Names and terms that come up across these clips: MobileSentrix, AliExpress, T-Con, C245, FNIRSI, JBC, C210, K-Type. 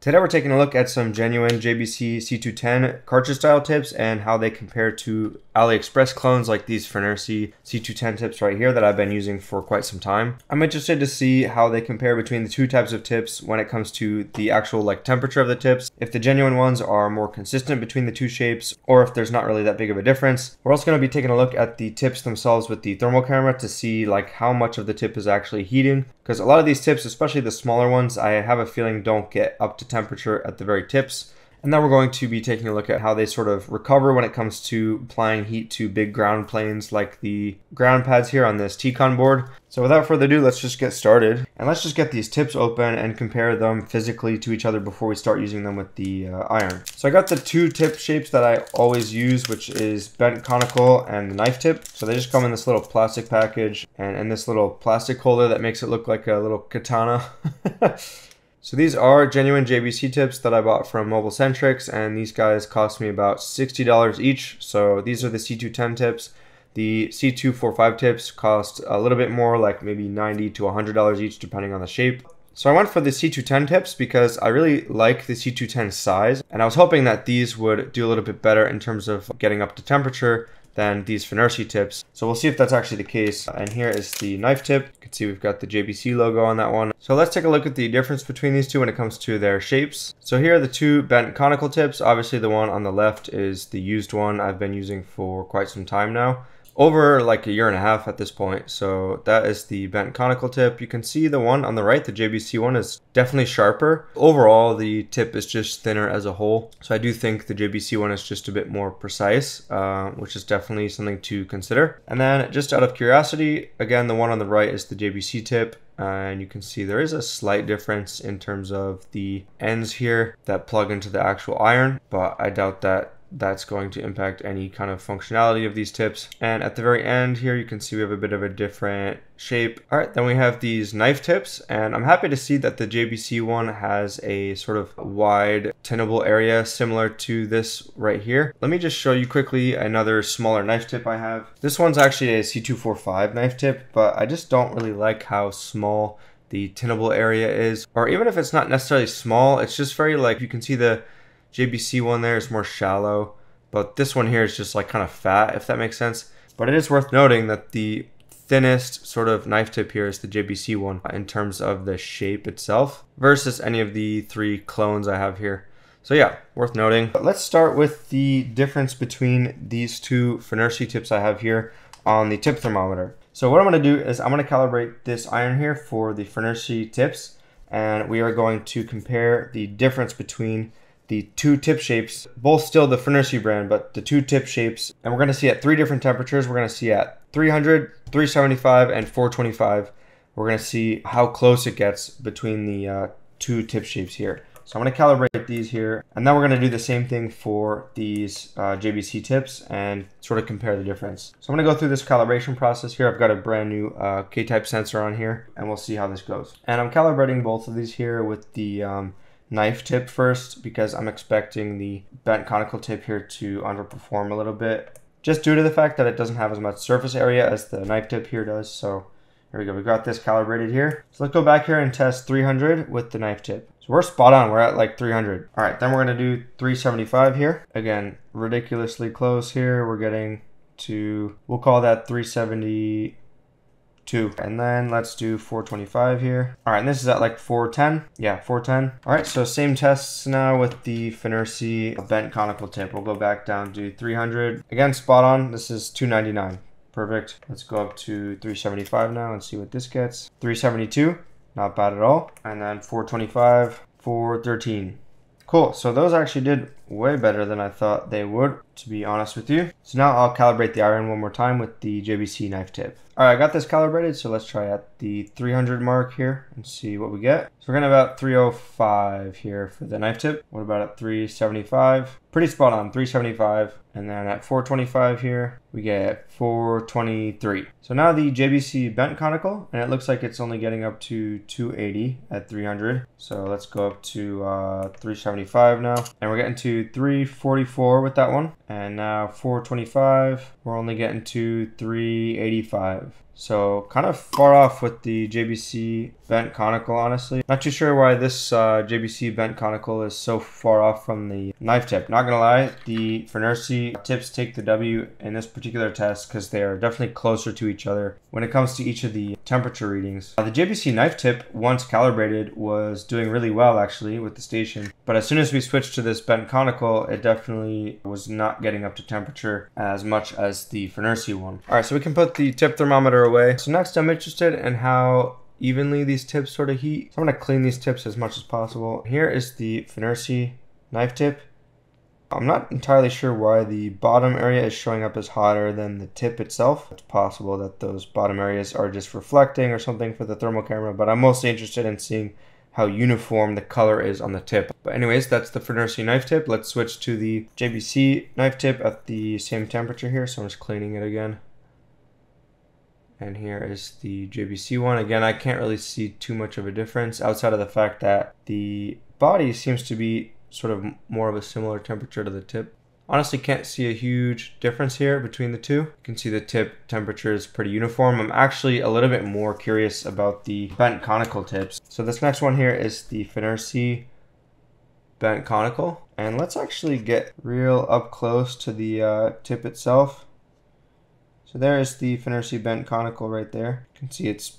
Today we're taking a look at some genuine JBC C210 cartridge style tips and how they compare to AliExpress clones like these FNIRSI C210 tips right here that I've been using for quite some time. I'm interested to see how they compare between the two types of tips when it comes to the actual temperature of the tips, if the genuine ones are more consistent between the two shapes or if there's not really that big of a difference. We're also going to be taking a look at the tips themselves with the thermal camera to see how much of the tip is actually heating, because a lot of these tips, especially the smaller ones, I have a feeling don't get up to temperature at the very tips. And then we're going to be taking a look at how they sort of recover when it comes to applying heat to big ground planes like the ground pads here on this T-Con board. So without further ado, let's just get started. And let's just get these tips open and compare them physically to each other before we start using them with the iron. So I got the two tip shapes that I always use, which is bent conical and the knife tip. So they just come in this little plastic package and in this little plastic holder that makes it look like a little katana. So these are genuine JBC tips that I bought from MobileSentrix, and these guys cost me about $60 each. So these are the C210 tips. The C245 tips cost a little bit more, like maybe $90 to $100 each depending on the shape. So I went for the C210 tips because I really like the C210 size, and I was hoping that these would do a little bit better in terms of getting up to temperature than these FNIRSI tips. So we'll see if that's actually the case. And here is the knife tip. You can see we've got the JBC logo on that one. So let's take a look at the difference between these two when it comes to their shapes. So here are the two bent conical tips. Obviously the one on the left is the used one I've been using for quite some time now, over like a year and a half at this point. So that is the bent conical tip. You can see the one on the right, the JBC one, is definitely sharper. Overall, the tip is just thinner as a whole. So I do think the JBC one is just a bit more precise, which is definitely something to consider. And then just out of curiosity, again, the one on the right is the JBC tip. And you can see there is a slight difference in terms of the ends here that plug into the actual iron, but I doubt that that's going to impact any kind of functionality of these tips. And at the very end here, you can see we have a bit of a different shape. All right, then we have these knife tips, and I'm happy to see that the JBC one has a sort of wide tenable area similar to this right here. Let me just show you quickly another smaller knife tip I have. This one's actually a C245 knife tip, but I just don't really like how small the tenable area is, or even if it's not necessarily small, it's just very you can see the JBC one there is more shallow, but this one here is just kind of fat, if that makes sense. But it is worth noting that the thinnest sort of knife tip here is the JBC one in terms of the shape itself versus any of the three clones I have here. So yeah, worth noting. But let's start with the difference between these two FNIRSI tips I have here on the tip thermometer. So what I'm going to do is I'm going to calibrate this iron here for the FNIRSI tips, and we are going to compare the difference between the two tip shapes, both still the FNIRSI brand, but the two tip shapes. And we're gonna see at three different temperatures. We're gonna see at 300, 375, and 425. We're gonna see how close it gets between the two tip shapes here. So I'm gonna calibrate these here, and then we're gonna do the same thing for these JBC tips and sort of compare the difference. So I'm gonna go through this calibration process here. I've got a brand new K-Type sensor on here, and we'll see how this goes. And I'm calibrating both of these here with the knife tip first, because I'm expecting the bent conical tip here to underperform a little bit, just due to the fact that it doesn't have as much surface area as the knife tip here does. So here we go, we got this calibrated here. So let's go back here and test 300 with the knife tip. So we're spot on, we're at 300. All right, then we're gonna do 375 here. Again, ridiculously close here. We're getting to, we'll call that 370. And then let's do 425 here. All right, and this is at 410. Yeah, 410. All right, so same tests now with the FNIRSI bent conical tip. We'll go back down to 300. Again, spot on. This is 299. Perfect. Let's go up to 375 now and see what this gets. 372. Not bad at all. And then 425, 413. Cool. So those actually did way better than I thought they would, to be honest with you. So now I'll calibrate the iron one more time with the JBC knife tip. All right, I got this calibrated, so let's try at the 300 mark here and see what we get. So we're getting about 305 here for the knife tip. What about at 375? Pretty spot on, 375. And then at 425 here, we get 423. So now the JBC bent conical, and it looks like it's only getting up to 280 at 300. So let's go up to 375 now, and we're getting to 344 with that one. And now 425, we're only getting to 385. So kind of far off with the JBC vent conical, honestly. Not too sure why this JBC vent conical is so far off from the knife tip. Not gonna lie, the FNIRSI tips take the W in this particular test because they are definitely closer to each other when it comes to each of the temperature readings. The JBC knife tip, once calibrated, was doing really well actually with the station. But as soon as we switched to this bent conical, it definitely was not getting up to temperature as much as the FNIRSI one. All right, so we can put the tip thermometer away. So next I'm interested in how evenly these tips sort of heat. So I'm gonna clean these tips as much as possible. Here is the FNIRSI knife tip. I'm not entirely sure why the bottom area is showing up as hotter than the tip itself. It's possible that those bottom areas are just reflecting or something for the thermal camera, but I'm mostly interested in seeing how uniform the color is on the tip. But anyways, that's the FNIRSI knife tip. Let's switch to the JBC knife tip at the same temperature here. So I'm just cleaning it again. And here is the JBC one. Again, I can't really see too much of a difference outside of the fact that the body seems to be sort of more of a similar temperature to the tip. Honestly, can't see a huge difference here between the two. You can see the tip temperature is pretty uniform. I'm actually a little bit more curious about the bent conical tips. So this next one here is the FNIRSI bent conical. And let's actually get real up close to the tip itself. So there is the FNIRSI bent conical right there. You can see it's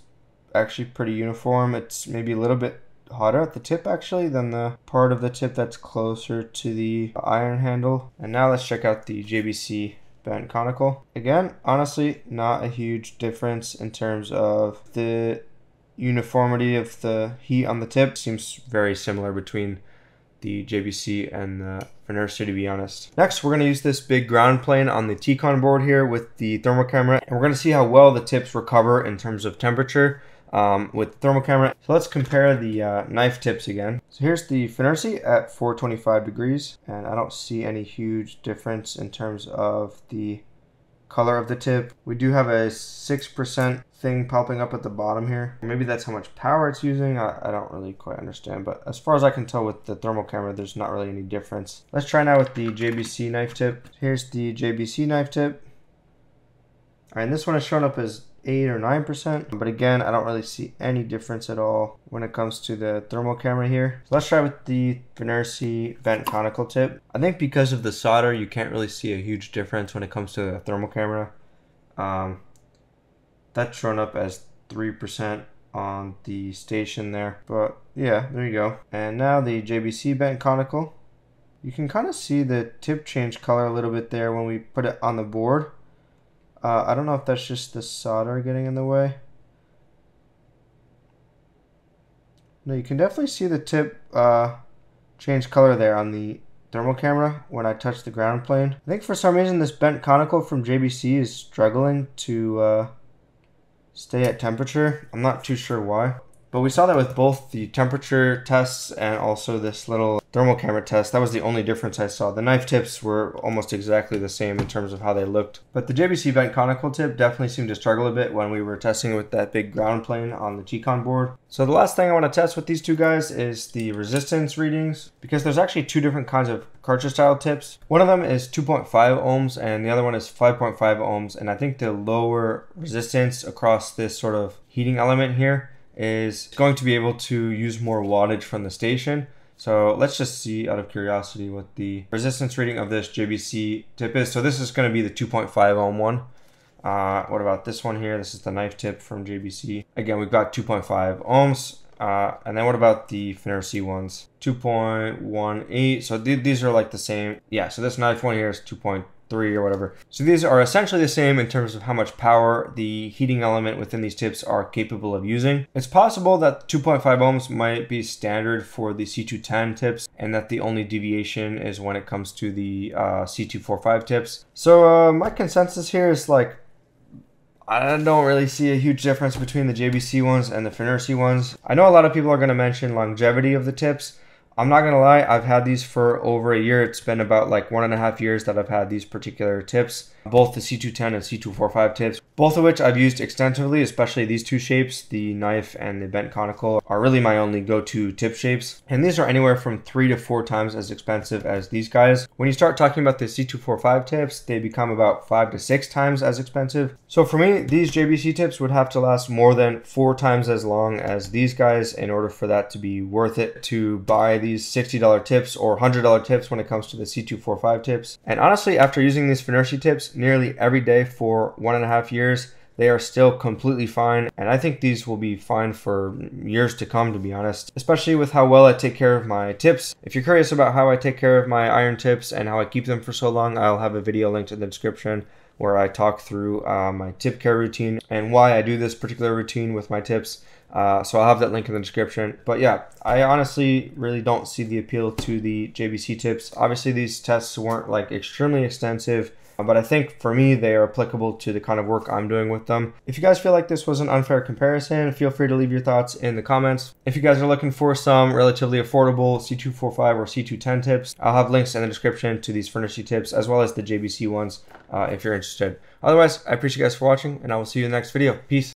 actually pretty uniform. It's maybe a little bit hotter at the tip actually than the part of the tip that's closer to the iron handle. And now let's check out the JBC bent conical. Again, honestly, not a huge difference in terms of the uniformity of the heat on the tip. Seems very similar between the JBC and the FNIRSI, to be honest. Next, we're gonna use this big ground plane on the T-Con board here with the thermal camera, and we're gonna see how well the tips recover in terms of temperature with the thermal camera. So let's compare the knife tips again. So here's the FNIRSI at 425 degrees, and I don't see any huge difference in terms of the color of the tip. We do have a 6% thing popping up at the bottom here. Maybe that's how much power it's using. I don't really quite understand, but as far as I can tell with the thermal camera, there's not really any difference. Let's try now with the JBC knife tip. Here's the JBC knife tip. All right, and this one is showing up as 8 or 9%, but again, I don't really see any difference at all when it comes to the thermal camera here. So let's try with the FNIRSI vent conical tip. I think because of the solder, you can't really see a huge difference when it comes to the thermal camera. That's shown up as 3% on the station there, but yeah, there you go. And now the JBC bent conical. You can kind of see the tip change color a little bit there when we put it on the board. I don't know if that's just the solder getting in the way. No, you can definitely see the tip change color there on the thermal camera when I touch the ground plane. I think for some reason this bent conical from JBC is struggling to stay at temperature. I'm not too sure why. But we saw that with both the temperature tests and also this little thermal camera test. That was the only difference I saw. The knife tips were almost exactly the same in terms of how they looked. But the JBC bent conical tip definitely seemed to struggle a bit when we were testing with that big ground plane on the T-Con board. So the last thing I want to test with these two guys is the resistance readings, because there's actually two different kinds of cartridge style tips. One of them is 2.5 ohms and the other one is 5.5 ohms. And I think the lower resistance across this sort of heating element here is going to be able to use more wattage from the station. So let's just see out of curiosity what the resistance reading of this JBC tip is. So this is going to be the 2.5 ohm one. What about this one here? This is the knife tip from JBC. Again, we've got 2.5 ohms. And then what about the FNIRSI ones? 2.18. So these are like the same. Yeah, so this knife one here is 2.3 or whatever. So these are essentially the same in terms of how much power the heating element within these tips are capable of using. It's possible that 2.5 ohms might be standard for the C210 tips and that the only deviation is when it comes to the C245 tips. So my consensus here is like, I don't really see a huge difference between the JBC ones and the FNIRSI ones. I know a lot of people are going to mention longevity of the tips. I'm not gonna lie, I've had these for over a year. It's been about like 1.5 years that I've had these particular tips. both the C210 and C245 tips, both of which I've used extensively, especially these two shapes, the knife and the bent conical, are really my only go-to tip shapes. And these are anywhere from 3 to 4 times as expensive as these guys. When you start talking about the C245 tips, they become about 5 to 6 times as expensive. So for me, these JBC tips would have to last more than 4 times as long as these guys in order for that to be worth it to buy these $60 tips or $100 tips when it comes to the C245 tips. And honestly, after using these FNIRSI tips nearly every day for 1.5 years, they are still completely fine, and I think these will be fine for years to come, to be honest, especially with how well I take care of my tips. If you're curious about how I take care of my iron tips and how I keep them for so long, I'll have a video linked in the description where I talk through my tip care routine and why I do this particular routine with my tips. So I'll have that link in the description. But yeah, I honestly really don't see the appeal to the JBC tips. Obviously these tests weren't like extremely extensive, but I think for me they are applicable to the kind of work I'm doing with them. If you guys feel like this was an unfair comparison, feel free to leave your thoughts in the comments. If you guys are looking for some relatively affordable C245 or C210 tips, I'll have links in the description to these FNIRSI tips as well as the JBC ones if you're interested. Otherwise, I appreciate you guys for watching, and I will see you in the next video. Peace.